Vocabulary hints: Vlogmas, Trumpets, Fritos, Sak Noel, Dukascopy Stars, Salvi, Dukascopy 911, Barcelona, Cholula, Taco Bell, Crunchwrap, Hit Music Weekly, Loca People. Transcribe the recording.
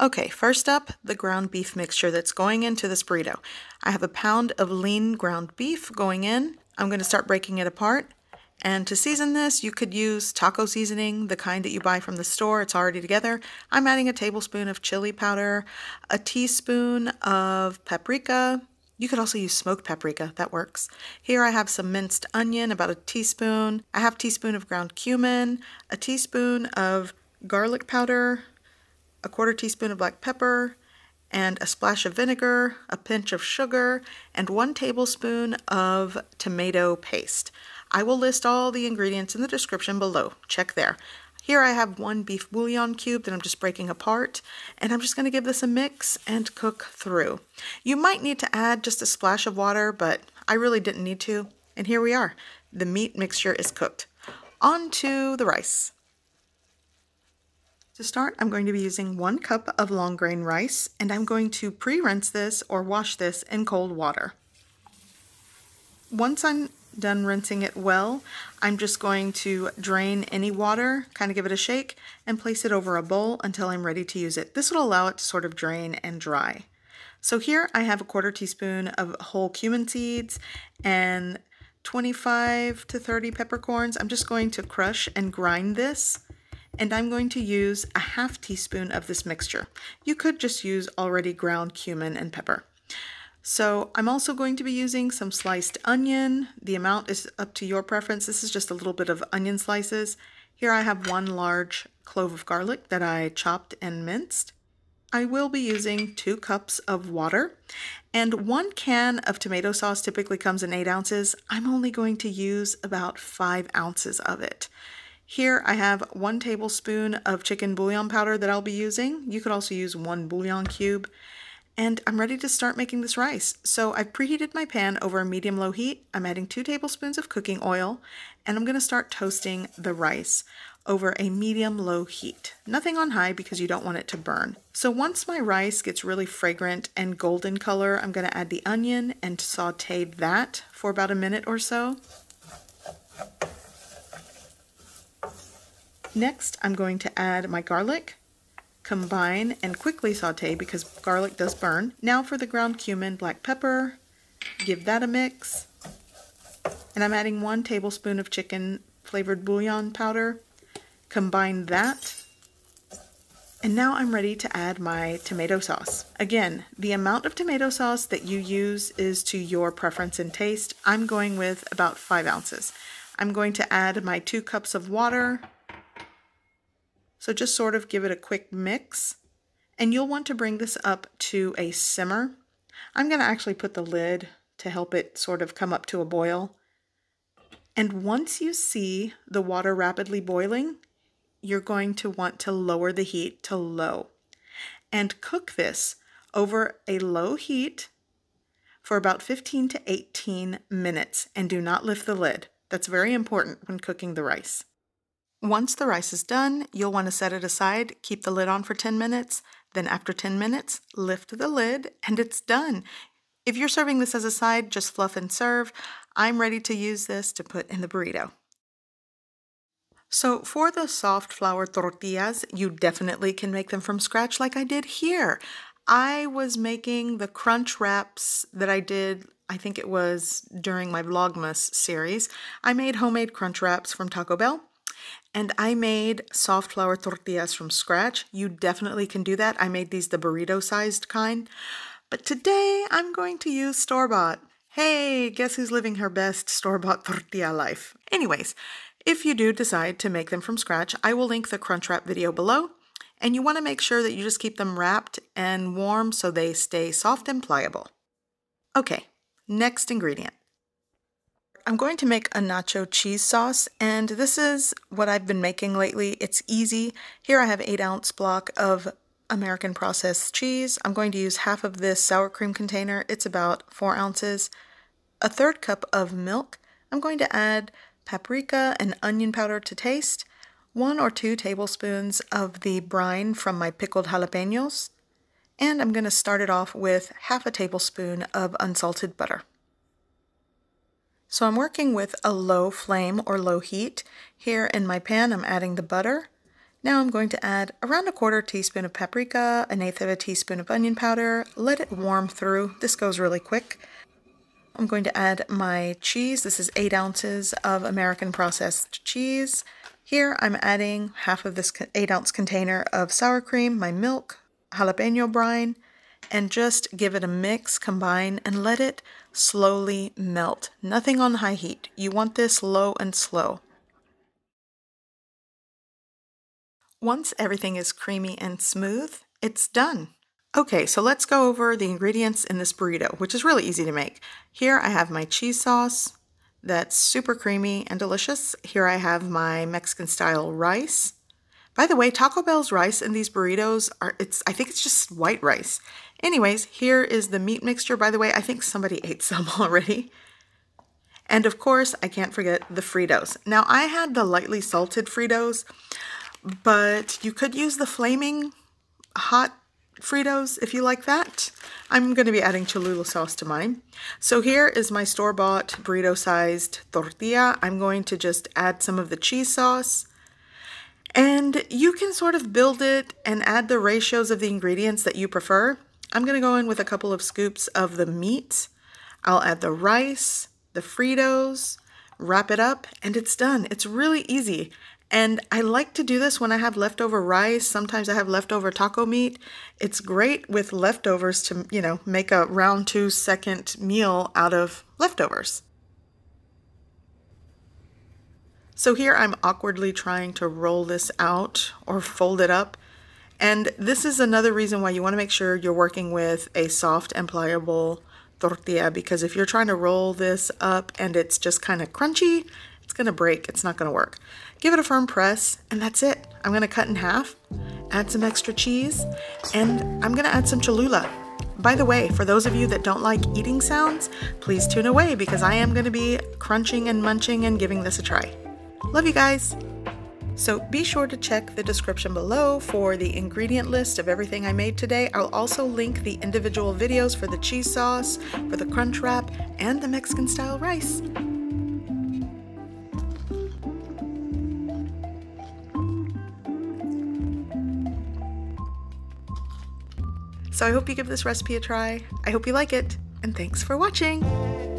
Okay, first up, the ground beef mixture that's going into this burrito. I have a pound of lean ground beef going in. I'm going to start breaking it apart. And to season this, you could use taco seasoning, the kind that you buy from the store. It's already together. I'm adding a tablespoon of chili powder, a teaspoon of paprika. You could also use smoked paprika. That works. Here I have some minced onion, about a teaspoon, a half teaspoon of ground cumin, a teaspoon of garlic powder, a quarter teaspoon of black pepper, and a splash of vinegar, a pinch of sugar, and 1 tablespoon of tomato paste. I will list all the ingredients in the description below. Check there. Here I have 1 beef bouillon cube that I'm just breaking apart, and I'm just going to give this a mix and cook through. You might need to add just a splash of water, but I really didn't need to. And here we are. The meat mixture is cooked. On to the rice. To start, I'm going to be using 1 cup of long grain rice, and I'm going to pre-rinse this or wash this in cold water. Once I'm done rinsing it well, I'm just going to drain any water, kind of give it a shake, and place it over a bowl until I'm ready to use it. This will allow it to sort of drain and dry. So here I have a quarter teaspoon of whole cumin seeds and 25 to 30 peppercorns. I'm just going to crush and grind this, and I'm going to use a half teaspoon of this mixture. You could just use already ground cumin and pepper. So I'm also going to be using some sliced onion. The amount is up to your preference. This is just a little bit of onion slices. Here I have 1 large clove of garlic that I chopped and minced. I will be using 2 cups of water, and 1 can of tomato sauce typically comes in 8 ounces. I'm only going to use about 5 ounces of it. Here I have 1 tablespoon of chicken bouillon powder that I'll be using. You could also use 1 bouillon cube. And I'm ready to start making this rice. So I've preheated my pan over a medium-low heat. I'm adding 2 tablespoons of cooking oil, and I'm going to start toasting the rice over a medium-low heat. Nothing on high because you don't want it to burn. So once my rice gets really fragrant and golden color, I'm going to add the onion and saute that for about a minute or so. Next, I'm going to add my garlic. Combine and quickly saute because garlic does burn. Now for the ground cumin, black pepper, give that a mix. And I'm adding 1 tablespoon of chicken flavored bouillon powder. Combine that. And now I'm ready to add my tomato sauce. Again, the amount of tomato sauce that you use is to your preference and taste. I'm going with about 5 ounces. I'm going to add my 2 cups of water. So just sort of give it a quick mix, and you'll want to bring this up to a simmer. I'm going to actually put the lid to help it sort of come up to a boil. And once you see the water rapidly boiling, you're going to want to lower the heat to low and cook this over a low heat for about 15 to 18 minutes, and do not lift the lid. That's very important when cooking the rice. Once the rice is done, you'll want to set it aside, keep the lid on for 10 minutes, then after 10 minutes, lift the lid, and it's done. If you're serving this as a side, just fluff and serve. I'm ready to use this to put in the burrito. So for the soft flour tortillas, you definitely can make them from scratch like I did here. I was making the crunch wraps that I did, I think it was during my Vlogmas series. I made homemade crunch wraps from Taco Bell. And I made soft flour tortillas from scratch. You definitely can do that. I made these the burrito-sized kind. But today I'm going to use store-bought. Hey, guess who's living her best store-bought tortilla life? Anyways, if you do decide to make them from scratch, I will link the Crunchwrap video below. And you want to make sure that you just keep them wrapped and warm so they stay soft and pliable. Okay, next ingredient. I'm going to make a nacho cheese sauce, and this is what I've been making lately. It's easy. Here I have 8-ounce block of American processed cheese. I'm going to use half of this sour cream container. It's about 4 ounces. 1/3 cup of milk. I'm going to add paprika and onion powder to taste. 1 or 2 tablespoons of the brine from my pickled jalapenos. And I'm going to start it off with half a tablespoon of unsalted butter. So I'm working with a low flame or low heat. Here in my pan, I'm adding the butter, Now I'm going to add around a quarter teaspoon of paprika, 1/8 of a teaspoon of onion powder, let it warm through. This goes really quick. I'm going to add my cheese. This is 8 ounces of American processed cheese. Here I'm adding half of this 8-ounce container of sour cream, my milk, jalapeno brine, and just give it a mix, combine, and let it slowly melt. Nothing on high heat. You want this low and slow. Once everything is creamy and smooth, it's done. Okay, so let's go over the ingredients in this burrito, which is really easy to make. Here I have my cheese sauce that's super creamy and delicious. Here I have my Mexican-style rice. By the way, Taco Bell's rice in these burritos I think it's just white rice. Anyways, here is the meat mixture. By the way, I think somebody ate some already. And of course, I can't forget the Fritos. Now, I had the lightly salted Fritos, but you could use the flaming hot Fritos if you like that. I'm going to be adding Cholula sauce to mine. So here is my store-bought burrito-sized tortilla. I'm going to just add some of the cheese sauce. And you can sort of build it and add the ratios of the ingredients that you prefer. I'm going to go in with a couple of scoops of the meat. I'll add the rice, the Fritos, wrap it up, and it's done. It's really easy. And I like to do this when I have leftover rice. Sometimes I have leftover taco meat. It's great with leftovers to, you know, make a round 2 second meal out of leftovers. So here I'm awkwardly trying to roll this out or fold it up. And this is another reason why you want to make sure you're working with a soft and pliable tortilla, because if you're trying to roll this up and it's just kind of crunchy, it's going to break. It's not going to work. Give it a firm press, and that's it. I'm going to cut in half, add some extra cheese, and I'm going to add some Cholula. By the way, for those of you that don't like eating sounds, please tune away because I am going to be crunching and munching and giving this a try. Love you guys. So be sure to check the description below for the ingredient list of everything I made today. I'll also link the individual videos for the cheese sauce, for the Crunchwrap, and the Mexican-style rice. So I hope you give this recipe a try. I hope you like it, and thanks for watching.